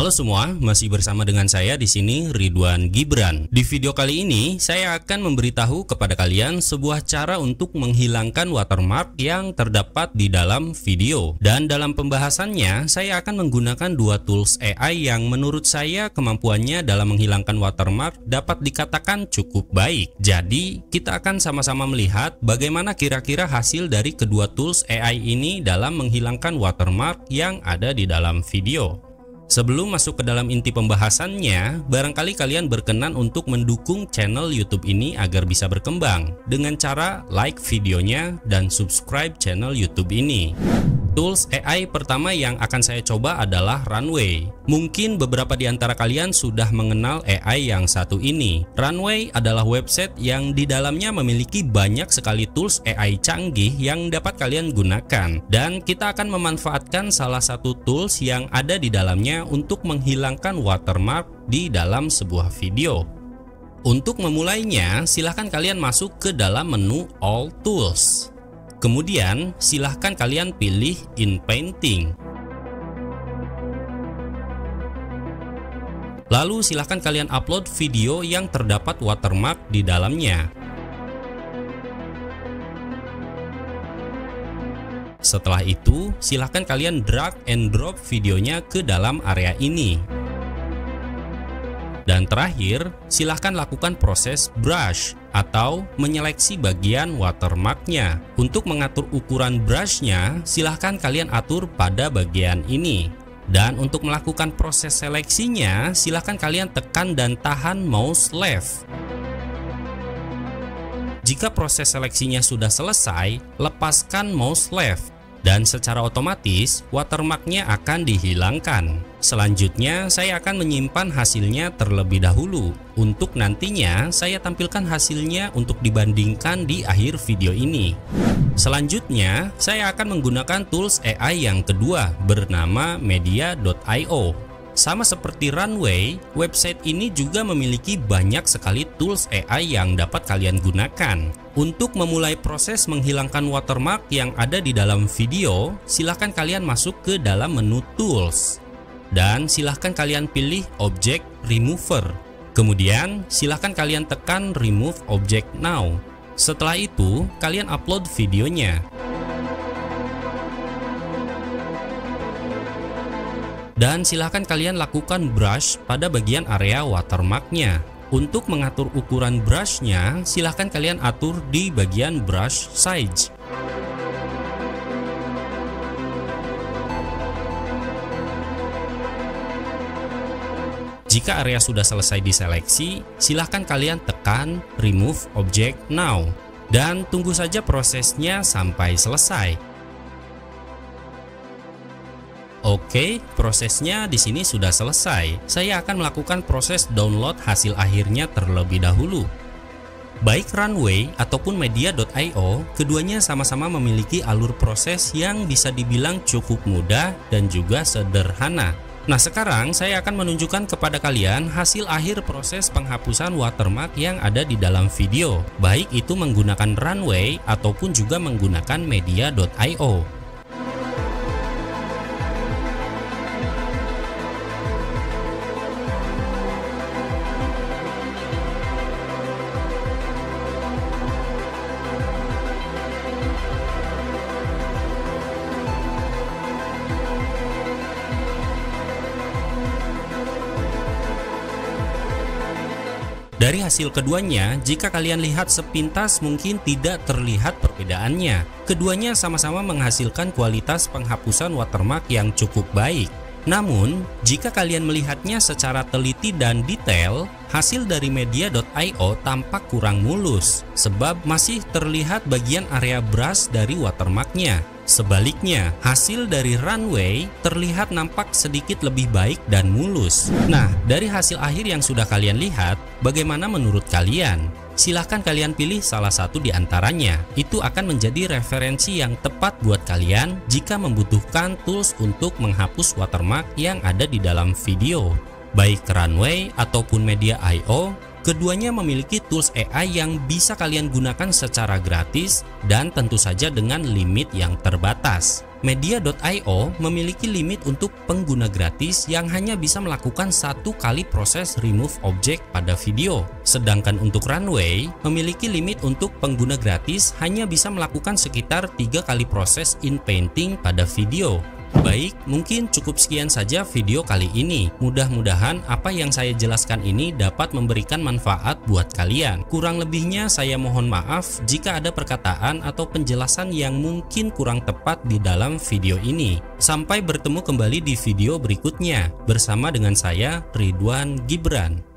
Halo semua, masih bersama dengan saya di sini Ridwan Gibran. Di video kali ini saya akan memberitahu kepada kalian sebuah cara untuk menghilangkan watermark yang terdapat di dalam video. Dan dalam pembahasannya saya akan menggunakan dua tools AI yang menurut saya kemampuannya dalam menghilangkan watermark dapat dikatakan cukup baik. Jadi kita akan sama-sama melihat bagaimana kira-kira hasil dari kedua tools AI ini dalam menghilangkan watermark yang ada di dalam video. Sebelum masuk ke dalam inti pembahasannya, barangkali kalian berkenan untuk mendukung channel YouTube ini agar bisa berkembang dengan cara like videonya dan subscribe channel YouTube ini. Tools AI pertama yang akan saya coba adalah Runway. Mungkin beberapa di antara kalian sudah mengenal AI yang satu ini. Runway adalah website yang di dalamnya memiliki banyak sekali tools AI canggih yang dapat kalian gunakan. Dan kita akan memanfaatkan salah satu tools yang ada di dalamnya untuk menghilangkan watermark di dalam sebuah video. Untuk memulainya, silahkan kalian masuk ke dalam menu All Tools. Kemudian silahkan kalian pilih In Painting. Lalu silahkan kalian upload video yang terdapat watermark di dalamnya. Setelah itu silahkan kalian drag and drop videonya ke dalam area ini. Dan terakhir silahkan lakukan proses brush atau menyeleksi bagian watermarknya. Untuk mengatur ukuran brushnya, silahkan kalian atur pada bagian ini. Dan untuk melakukan proses seleksinya, silahkan kalian tekan dan tahan mouse left. Jika proses seleksinya sudah selesai, lepaskan mouse left dan secara otomatis watermarknya akan dihilangkan. Selanjutnya saya akan menyimpan hasilnya terlebih dahulu untuk nantinya saya tampilkan hasilnya untuk dibandingkan di akhir video ini. Selanjutnya saya akan menggunakan tools AI yang kedua bernama Media.io. Sama seperti Runway, website ini juga memiliki banyak sekali tools AI yang dapat kalian gunakan. Untuk memulai proses menghilangkan watermark yang ada di dalam video, silahkan kalian masuk ke dalam menu Tools. Dan silahkan kalian pilih Object Remover. Kemudian silahkan kalian tekan Remove Object Now. Setelah itu, kalian upload videonya. Dan silahkan kalian lakukan brush pada bagian area watermarknya. Untuk mengatur ukuran brushnya, silahkan kalian atur di bagian brush size. Jika area sudah selesai diseleksi, silahkan kalian tekan remove object now dan tunggu saja prosesnya sampai selesai. Oke, prosesnya di sini sudah selesai. Saya akan melakukan proses download hasil akhirnya terlebih dahulu. Baik Runway ataupun Media.io, keduanya sama-sama memiliki alur proses yang bisa dibilang cukup mudah dan juga sederhana. Nah, sekarang saya akan menunjukkan kepada kalian hasil akhir proses penghapusan watermark yang ada di dalam video, baik itu menggunakan Runway ataupun juga menggunakan Media.io. Dari hasil keduanya, jika kalian lihat sepintas mungkin tidak terlihat perbedaannya. Keduanya sama-sama menghasilkan kualitas penghapusan watermark yang cukup baik. Namun, jika kalian melihatnya secara teliti dan detail, hasil dari Media.io tampak kurang mulus, sebab masih terlihat bagian area brush dari watermarknya. Sebaliknya, hasil dari Runway terlihat nampak sedikit lebih baik dan mulus. Nah, dari hasil akhir yang sudah kalian lihat, bagaimana menurut kalian? Silahkan kalian pilih salah satu di antaranya. Itu akan menjadi referensi yang tepat buat kalian jika membutuhkan tools untuk menghapus watermark yang ada di dalam video. Baik Runway ataupun Media.io, keduanya memiliki tools AI yang bisa kalian gunakan secara gratis dan tentu saja dengan limit yang terbatas. Media.io memiliki limit untuk pengguna gratis yang hanya bisa melakukan satu kali proses remove objek pada video. Sedangkan untuk Runway memiliki limit untuk pengguna gratis hanya bisa melakukan sekitar 3 kali proses in painting pada video. Baik, mungkin cukup sekian saja video kali ini. Mudah-mudahan apa yang saya jelaskan ini dapat memberikan manfaat buat kalian. Kurang lebihnya saya mohon maaf jika ada perkataan atau penjelasan yang mungkin kurang tepat di dalam video ini. Sampai bertemu kembali di video berikutnya bersama dengan saya, Ridwan Gibran.